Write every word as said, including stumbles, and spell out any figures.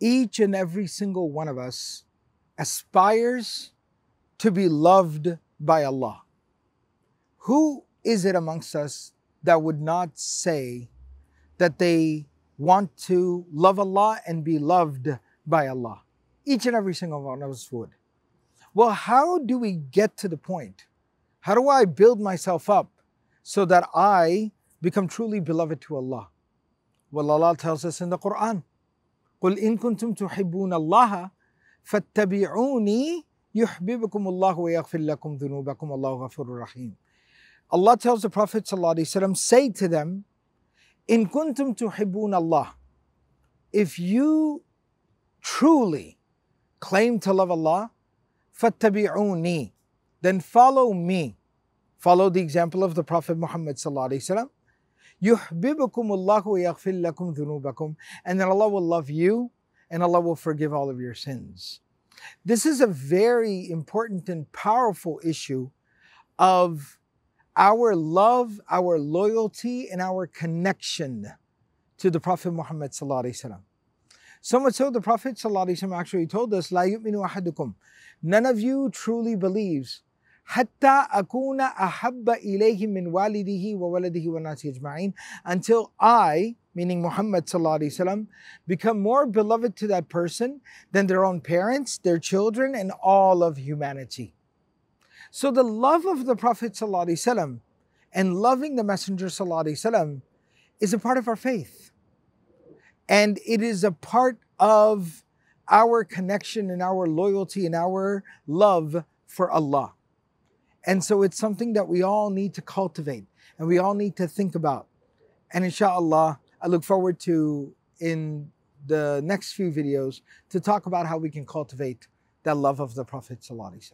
each and every single one of us aspires to be loved by Allah. Who is it amongst us that would not say that they want to love Allah and be loved by Allah? Each and every single one of us would. Well, how do we get to the point? How do I build myself up so that I become truly beloved to Allah? Well, Allah tells us in the Quran, قُلْ إِن كُنْتُمْ تُحِبُّونَ اللَّهَ فَاتَّبِعُونِي يُحْبِبَكُمُ اللَّهُ وَيَغْفِرْ لَكُمْ ذُنُوبَكُمْ اللَّهُ غَفُورٌ رَحِيمٌ. Allah tells the Prophet ﷺ, say to them, إِن كُنْتُمْ تُحِبُّونَ اللَّهُ, if you truly claim to love Allah, فَاتَّبِعُونِي, then follow me. Follow the example of the Prophet Muhammad ﷺ. يُحْبِبَكُمُ اللَّهُ وَيَغْفِرْ لَكُمْ ذُنُوبَكُمْ. And then Allah will love you and Allah will forgive all of your sins. This is a very important and powerful issue of our love, our loyalty, and our connection to the Prophet Muhammad ﷺ. So much so, the Prophet ﷺ actually told us, لَا يُؤْمِنُ أَحَدُكُمْ, none of you truly believes, حَتَّى أَكُونَ أَحَبَّ إِلَيْهِ مِنْ وَالِدِهِ وَوَلَدِهِ وَالنَّاسِ أَجْمَعِينَ, until I, meaning Muhammad ﷺ, become more beloved to that person than their own parents, their children, and all of humanity. So the love of the Prophet ﷺ and loving the Messenger ﷺ is a part of our faith. And it is a part of our connection and our loyalty and our love for Allah. And so it's something that we all need to cultivate and we all need to think about. And inshallah, I look forward to, in the next few videos, to talk about how we can cultivate that love of the Prophet ﷺ.